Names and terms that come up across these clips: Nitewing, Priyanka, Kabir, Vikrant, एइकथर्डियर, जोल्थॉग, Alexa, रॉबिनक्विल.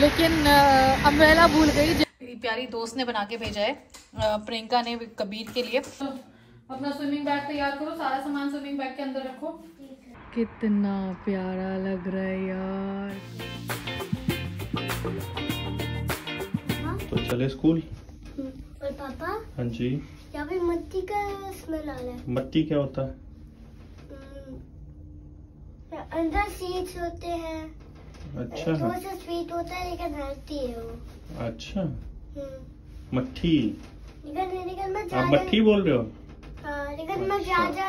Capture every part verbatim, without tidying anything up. लेकिन अम्ब्रेला भूल गई। मेरी प्यारी दोस्त ने बना के भेजा है प्रियंका ने कबीर के लिए। अपना स्विमिंग बैग तैयार करो, सारा सामान स्विमिंग बैग के अंदर रखो। कितना प्यारा लग रहा है यार। तो चले स्कूल। और पापा? हाँ जी। यहाँ पे मट्टी का स्मेल आ रहा है। मट्टी क्या होता है? अंदर सीड्स होते हैं। अच्छा। तो वो स्वीट होता है लेकिन हेल्दी है वो। अच्छा। मट्टी। लेकिन लेकिन मैं ज़्यादा। आप मट्टी बोल रहे हो? हाँ लेकिन मैं ज़्यादा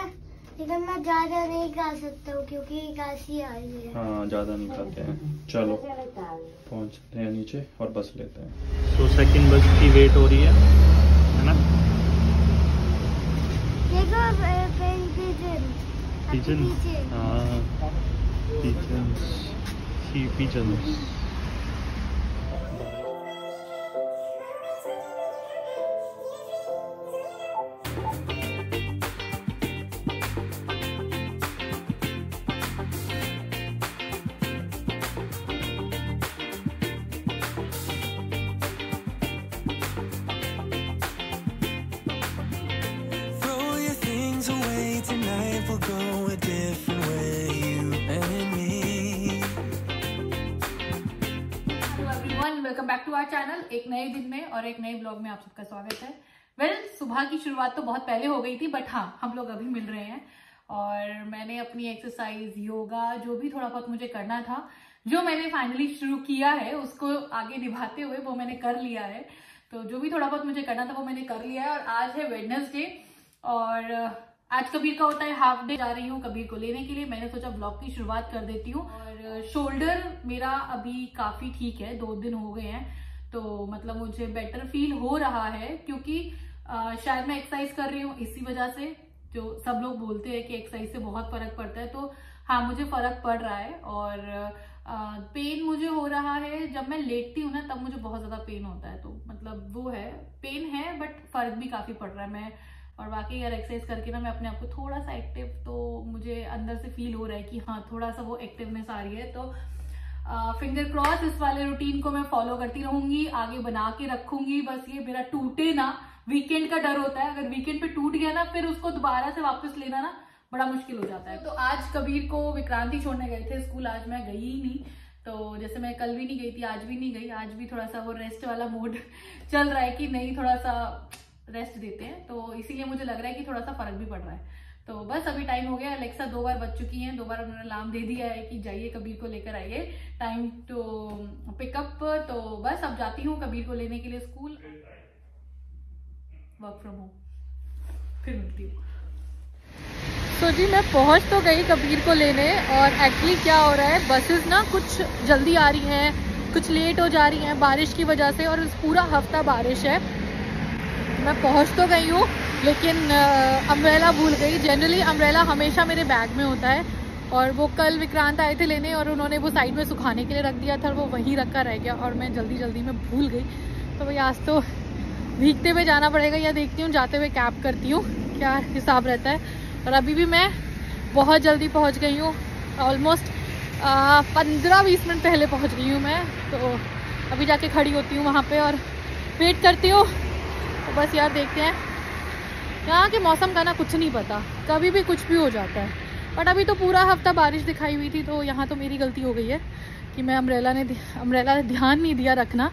लेकिन मैं ज़्यादा नहीं खा सकता हूँ क्योंकि खांसी आ रही है। हाँ ज़्यादा नहीं खाते हैं। चलो पहुँचते हैं नीचे और बस लेते हैं। तो सेकंड बस की वेट हो रही है, है ना? देखो पिजन। हाँ pigeon, sea pigeon. Welcome back to our channel. एक नए दिन में और एक नए ब्लॉग में आप सबका स्वागत है। वेल well, सुबह की शुरुआत तो बहुत पहले हो गई थी, बट हाँ हम लोग अभी मिल रहे हैं और मैंने अपनी एक्सरसाइज, योगा, जो भी थोड़ा बहुत मुझे करना था, जो मैंने फाइनली शुरू किया है उसको आगे निभाते हुए वो मैंने कर लिया है। तो जो भी थोड़ा बहुत मुझे करना था वो मैंने कर लिया है। और आज है वेडनेसडे और आज कबीर का होता है हाफ डे। जा रही हूँ कबीर को लेने के लिए। मैंने सोचा ब्लॉग की शुरुआत कर देती हूँ। और शोल्डर मेरा अभी काफी ठीक है, दो दिन हो गए हैं, तो मतलब मुझे बेटर फील हो रहा है क्योंकि आ, शायद मैं एक्सरसाइज कर रही हूँ इसी वजह से। जो सब लोग बोलते हैं कि एक्सरसाइज से बहुत फर्क पड़ता है, तो हाँ मुझे फर्क पड़ रहा है। और आ, पेन मुझे हो रहा है, जब मैं लेटती हूँ ना तब मुझे बहुत ज्यादा पेन होता है, तो मतलब वो है, पेन है बट फर्क भी काफी पड़ रहा है। मैं और बाकी यार एक्सरसाइज करके ना मैं अपने आप को थोड़ा सा एक्टिव, तो मुझे अंदर से फील हो रहा है कि हाँ थोड़ा सा वो एक्टिवनेस आ रही है। तो फिंगर क्रॉस इस वाले रूटीन को मैं फॉलो करती रहूंगी, आगे बना के रखूंगी। बस ये मेरा टूटे ना, वीकेंड का डर होता है, अगर वीकेंड पे टूट गया ना फिर उसको दोबारा से वापस लेना ना बड़ा मुश्किल हो जाता है। तो आज कबीर को विक्रांत ही छोड़ने गए थे स्कूल। आज मैं गई ही नहीं, तो जैसे मैं कल भी नहीं गई थी आज भी नहीं गई। आज भी थोड़ा सा वो रेस्ट वाला मूड चल रहा है कि नहीं, थोड़ा सा रेस्ट देते हैं, तो इसीलिए मुझे लग रहा है कि थोड़ा सा फर्क भी पड़ रहा है। तो बस अभी टाइम हो गया, अलेक्सा दो बार बज चुकी हैं, दो बार उन्होंने अलार्म दे दिया है कि जाइए कबीर को लेकर आइए, टाइम टू पिकअप। तो बस अब जाती हूँ कबीर को लेने के लिए स्कूल। वर्क फ्रॉम होम, फिर मिलती हूँ। तो जी मैं पहुँच तो गई कबीर को लेने, और एक्चुअली क्या हो रहा है, बसेस ना कुछ जल्दी आ रही हैं, कुछ लेट हो जा रही हैं बारिश की वजह से, और पूरा हफ्ता बारिश है। मैं पहुंच तो गई हूँ लेकिन अम्ब्रेला भूल गई। जनरली अम्ब्रेला हमेशा मेरे बैग में होता है, और वो कल विक्रांत आए थे लेने और उन्होंने वो साइड में सुखाने के लिए रख दिया था, वो वहीं रखा रह गया और मैं जल्दी जल्दी में भूल गई। तो भाई आज तो भीगते हुए जाना पड़ेगा, या देखती हूँ जाते हुए कैब करती हूँ क्या हिसाब रहता है। और अभी भी मैं बहुत जल्दी पहुँच गई हूँ, ऑलमोस्ट पंद्रह बीस मिनट पहले पहुँच गई हूँ मैं। तो अभी जाके खड़ी होती हूँ वहाँ पर और वेट करती हूँ। तो बस यार देखते हैं, यहाँ के मौसम का ना कुछ नहीं पता, कभी भी कुछ भी हो जाता है। बट अभी तो पूरा हफ्ता बारिश दिखाई हुई थी, तो यहाँ तो मेरी गलती हो गई है कि मैं अम्ब्रेला ने अम्ब्रेला ने ध्यान नहीं दिया रखना।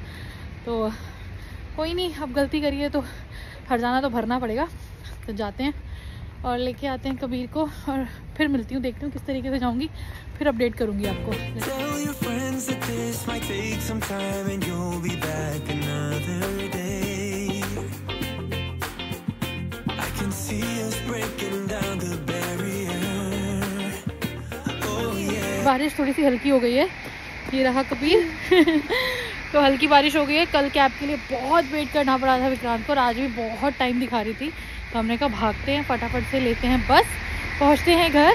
तो कोई नहीं, अब गलती करिए तो हर्जाना तो भरना पड़ेगा। तो जाते हैं और लेके आते हैं कबीर को, और फिर मिलती हूँ, देखती हूँ किस तरीके से जाऊँगी, फिर अपडेट करूँगी आपको। बारिश थोड़ी सी हल्की हो गई है, ये रहा कबीर। तो हल्की बारिश हो गई है, कल कैब के लिए बहुत वेट करना पड़ा था विक्रांत को, और आज भी बहुत टाइम दिखा रही थी। तो हमने कहा भागते हैं, फटाफट से लेते हैं बस, पहुंचते हैं घर।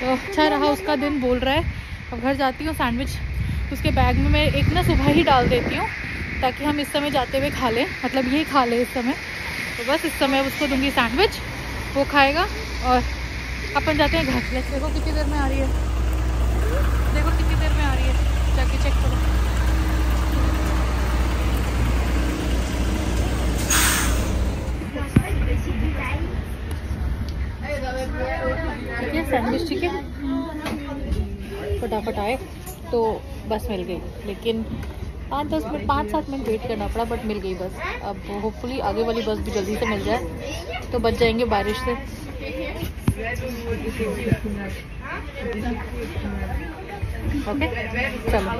तो अच्छा रहा उसका दिन, बोल रहा है। अब घर जाती हूँ, सैंडविच उसके बैग में मैं एक ना सुबह ही डाल देती हूँ ताकि हम इस समय जाते हुए खा लें, मतलब ये खा लें इस समय। तो बस इस समय उसको दूँगी सैंडविच, वो खाएगा और अपन जाते हैं घर। देखो कितनी देर में आ रही है, देखो कितनी देर में आ रही है, जाके चेक करो। फटाफट आए तो बस मिल गई, लेकिन पाँच दस मिनट पाँच सात मिनट वेट करना पड़ा बट मिल गई बस। अब होपफुली आगे वाली बस भी जल्दी से मिल जाए तो बच जाएंगे बारिश से। ओके चलो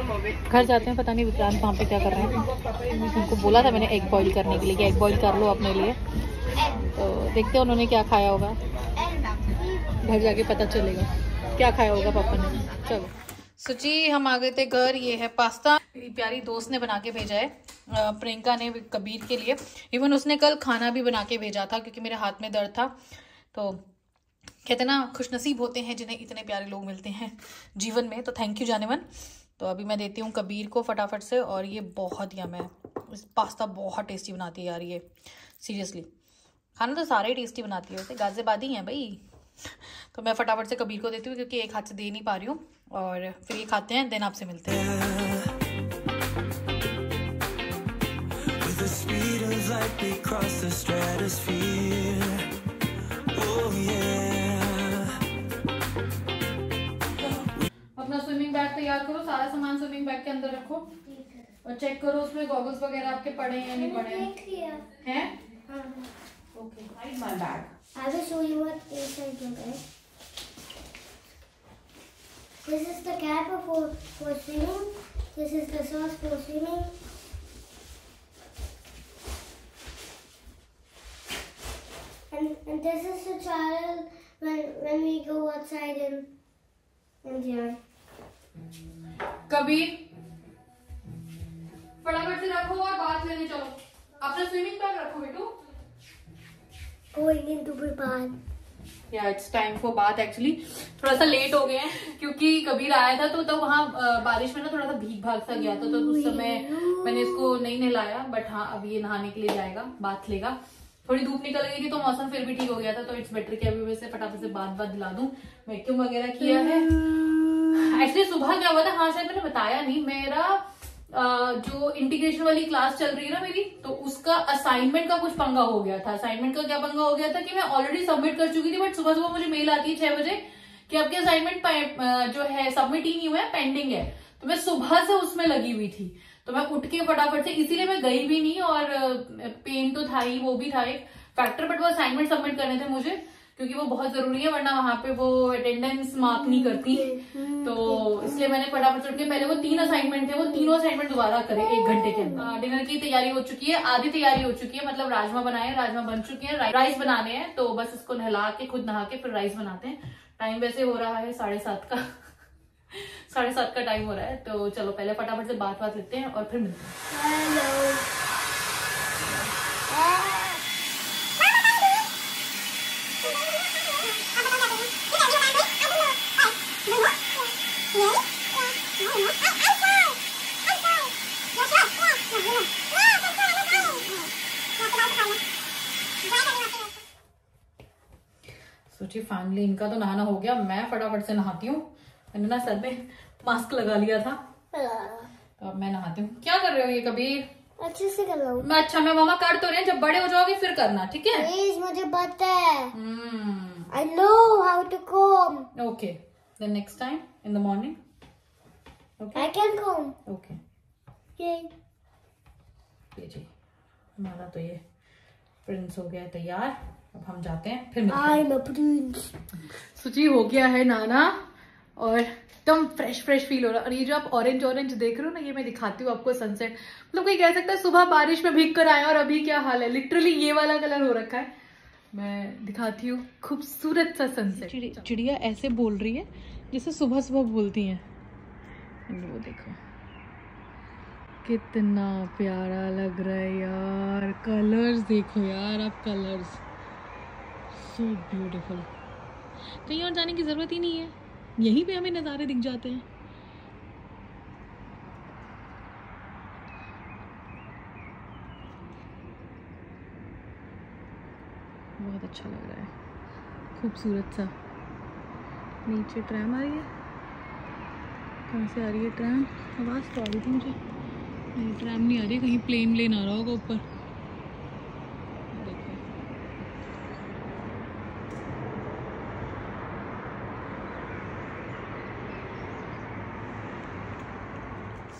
घर जाते हैं, पता नहीं विक्रांत वहाँ पे क्या कर रहे हैं। उनको बोला था मैंने एग बॉईल करने के लिए कि एग बॉईल कर लो अपने लिए, तो देखते हैं उन्होंने क्या खाया होगा, घर जाके पता चलेगा क्या खाया होगा पापा ने। चलो सुची हम आ गए थे घर। ये है पास्ता, मेरी प्यारी दोस्त ने बना के भेजा है प्रियंका ने कबीर के लिए। इवन उसने कल खाना भी बना के भेजा था क्योंकि मेरे हाथ में दर्द था। तो कहते ना खुशनसीब होते हैं जिन्हें इतने प्यारे लोग मिलते हैं जीवन में, तो थैंक यू जानेमन। तो अभी मैं देती हूँ कबीर को फटाफट से। और ये बहुत यम्मी है, इस पास्ता बहुत टेस्टी बनाती है यार ये, सीरियसली खाना तो सारे टेस्टी बनाती है, वैसे गाजियाबादी हैं भाई। तो मैं फटाफट से कबीर को देती हूँ क्योंकि एक हाथ से दे नहीं पा रही हूँ, और फिर ये खाते हैं देन आपसे मिलते हैं। अपना स्विमिंग बैग तैयार करो, सारा सामान स्विमिंग बैग के अंदर रखो और चेक करो उसमें गॉगल्स वगैरह आपके पड़े हैं या नहीं पड़े हैं, हैं? Okay, hide my bag. I will show you what inside you guys. This is the cap for for swimming. This is the sauce for swimming. And and this is the child when when we go outside and and here. Kabir, फटाफट से रखो और बात लेने चलो। अपना swimming bag रखो बेटू। Yeah, it's time for bath actually. थोड़ा सा लेट हो गए हैं क्योंकि कबीर आया था तो तो वहाँ बारिश में ना थोड़ा सा भीग भाग सा गया था, तो उस समय मैंने इसको नहीं नहलाया। बट हाँ अब ये नहाने के लिए जाएगा, बाथ लेगा। थोड़ी धूप निकल गई थी तो मौसम फिर भी ठीक हो गया था, तो इट्स बेटर कि अभी वैसे फटाफट से बात बात दिला दूं। वैक्यूम वगैरह किया है। एक्चुअली सुबह क्या हुआ था, हाँ शायद मैंने बताया नहीं, मेरा Uh, जो इंटीग्रेशन वाली क्लास चल रही है ना मेरी, तो उसका असाइनमेंट का कुछ पंगा हो गया था। असाइनमेंट का क्या पंगा हो गया था कि मैं ऑलरेडी सबमिट कर चुकी थी, बट सुबह सुबह मुझे मेल आती है छह बजे कि आपके असाइनमेंट जो है सबमिट ही नहीं हुआ है, पेंडिंग है। तो मैं सुबह से उसमें लगी हुई थी, तो मैं उठ के फटाफट से, इसीलिए मैं गई भी नहीं। और पेन तो था ही, वो भी था एक फैक्टर, बट वो असाइनमेंट सबमिट करने थे मुझे क्योंकि वो बहुत जरूरी है, वरना वहां पे वो अटेंडेंस मार्क नहीं करती। तो इसलिए मैंने फटाफट चढ़ के, पहले वो तीन असाइनमेंट थे, वो तीनों असाइनमेंट दोबारा करे एक घंटे के अंदर। डिनर की तैयारी हो चुकी है, आधी तैयारी हो चुकी है, मतलब राजमा बनाए, राजमा बन चुके हैं, राइस बनाने हैं। तो बस इसको नहला के, खुद नहा के फिर राइस बनाते हैं। टाइम वैसे हो रहा है साढ़े सात का साढ़े सात का टाइम हो रहा है। तो चलो पहले फटाफट से बात बात लेते हैं और फिर मिलते हैं। सोचिए फैमिली, इनका तो नहाना हो गया, मैं फटाफट से नहाती हूँ। मैंने ना सर में मास्क लगा लिया था, तो अब मैं नहाती हूँ। क्या कर रहे हो ये कबीर? अच्छे से कर रहा हूँ मैं। अच्छा मैं मामा कर तो रहे हैं, जब बड़े हो जाओगे फिर करना, ठीक है? प्लीज मुझे पता है, I know how to come. Okay then next time in the morning I can come. Okay ये जी हमारा तो ये प्रिंस हो गया तैयार, अब हम जाते हैं फिर मिलते। सुची हो गया है नाना और एकदम फ्रेश फ्रेश फील हो रहा है। और ये जो आप ऑरेंज ऑरेंज देख रहे हो ना, ये मैं दिखाती हूँ आपको सनसेट। मतलब कोई कह सकता है सुबह बारिश में भीग कर आए और अभी क्या हाल है, लिटरली ये वाला कलर हो रखा है। मैं दिखाती हूँ खूबसूरत सा सनसेट। चिड़िया ऐसे बोल रही है जैसे सुबह सुबह बोलती है, वो देखो कितना प्यारा लग रहा है यार। कलर्स देखो यार, आप कलर्स सो ब्यूटीफुल। कहीं और जाने की जरूरत ही नहीं है, यहीं पे हमें नज़ारे दिख जाते हैं। बहुत अच्छा लग रहा है, खूबसूरत सा। नीचे ट्रैम आ रही है, कहाँ से आ रही है ट्रैम? आवाज़ तो आ रही थी मुझे, नहीं ट्रैम नहीं आ रही, कहीं प्लेन लेन आ रहा होगा ऊपर।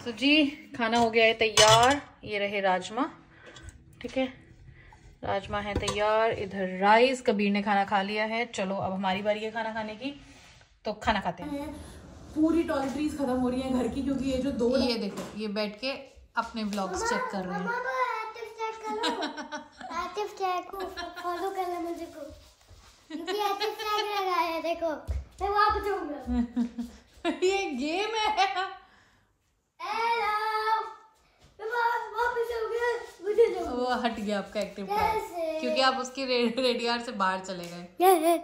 सो जी खाना हो गया है तैयार। ये रहे राजमा, ठीक है, राजमा है तैयार। इधर राइस, कबीर ने खाना खा लिया है। चलो अब हमारी बारी है खाना खाने की, तो खाना खाते हैं। पूरी टॉयलेटरीज खत्म हो रही है घर की, क्योंकि ये जो दो ये देखो ये बैठ के अपने व्लॉग्स चेक कर रहे हैं। मुझे को लगाया देखो, मैं वापस जाऊंगा। ये गेम है। वो हट गया आपका एक्टिव प्लान, क्योंकि आप उसकी रेडियार से बाहर चले गए।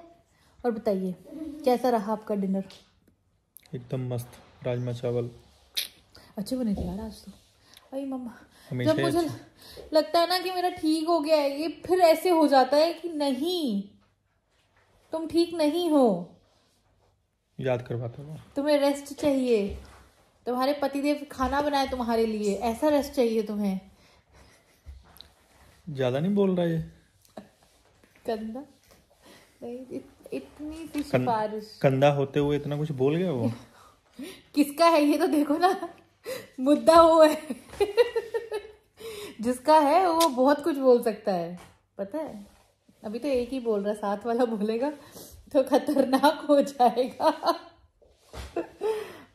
और बताइए कैसा रहा आपका डिनर? एकदम मस्त, राजमा चावल अच्छे बने थे यार आज तो। अरे मम्मा, जब मुझे लगता है ना कि मेरा ठीक हो गया है, ये फिर ऐसे हो जाता है कि नहीं तुम ठीक नहीं हो। याद करवाता हूँ, तुम्हें रेस्ट चाहिए, तुम्हारे पतिदेव खाना बनाए तुम्हारे लिए, ऐसा रेस्ट चाहिए तुम्हें। ज्यादा नहीं बोल रहा ये कंदा, नहीं इत, इतनी सी सिफारिश। कंदा होते हुए इतना कुछ बोल गया वो। किसका है ये तो देखो ना, मुद्दा वो है। जिसका है वो बहुत कुछ बोल सकता है, पता है। अभी तो एक ही बोल रहा, साथ वाला बोलेगा तो खतरनाक हो जाएगा।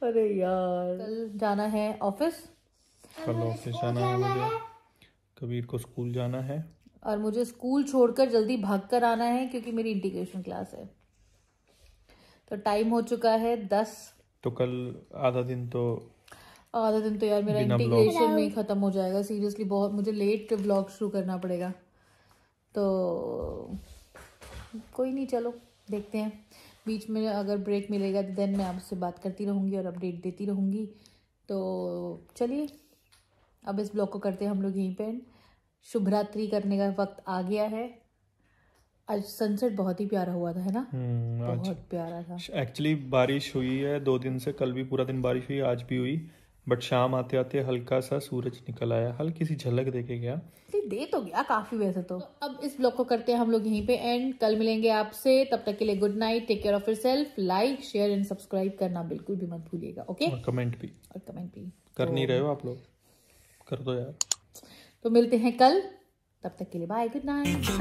अरे यार, कल जाना है ऑफिस, कल ऑफिस जाना है मुझे, कबीर को स्कूल जाना है, और मुझे स्कूल छोड़कर जल्दी भाग कर आना है क्योंकि मेरी इंटीग्रेशन क्लास है। तो टाइम हो चुका है दस। तो कल आधा दिन तो आधा दिन तो यार मेरा इंटीग्रेशन में ही खत्म हो जाएगा। सीरियसली बहुत मुझे लेट व्लॉग शुरू करना पड़ेगा, तो कोई नहीं, चलो देखते हैं। बीच में अगर ब्रेक मिलेगा तो देन मैं आपसे बात करती रहूँगी और अपडेट देती रहूँगी। तो चलिए अब इस ब्लॉग को करते हैं हम लोग यहीं पे एंड। शुभ रात्रि करने का वक्त आ गया है। आज सनसेट बहुत ही प्यारा हुआ था, है ना? बहुत प्यारा था। एक्चुअली बारिश हुई है दो दिन से, कल भी पूरा दिन बारिश हुई, आज भी हुई, बट शाम आते आते हल्का सा सूरज निकल आया, हल्की सी झलक देके गया, दे तो गया काफी वैसे तो। तो अब इस ब्लॉग को करते हैं हम लोग यहीं पे एंड। कल मिलेंगे आपसे, तब तक के लिए good night, take care of yourself. Like, share and subscribe करना बिल्कुल भी मत भूलिएगा, ओके? और कमेंट भी और कमेंट भी कर नहीं रहे हो आप लोग, कर दो यार। तो मिलते हैं कल, तब तक के लिए बाय, गुड नाइट।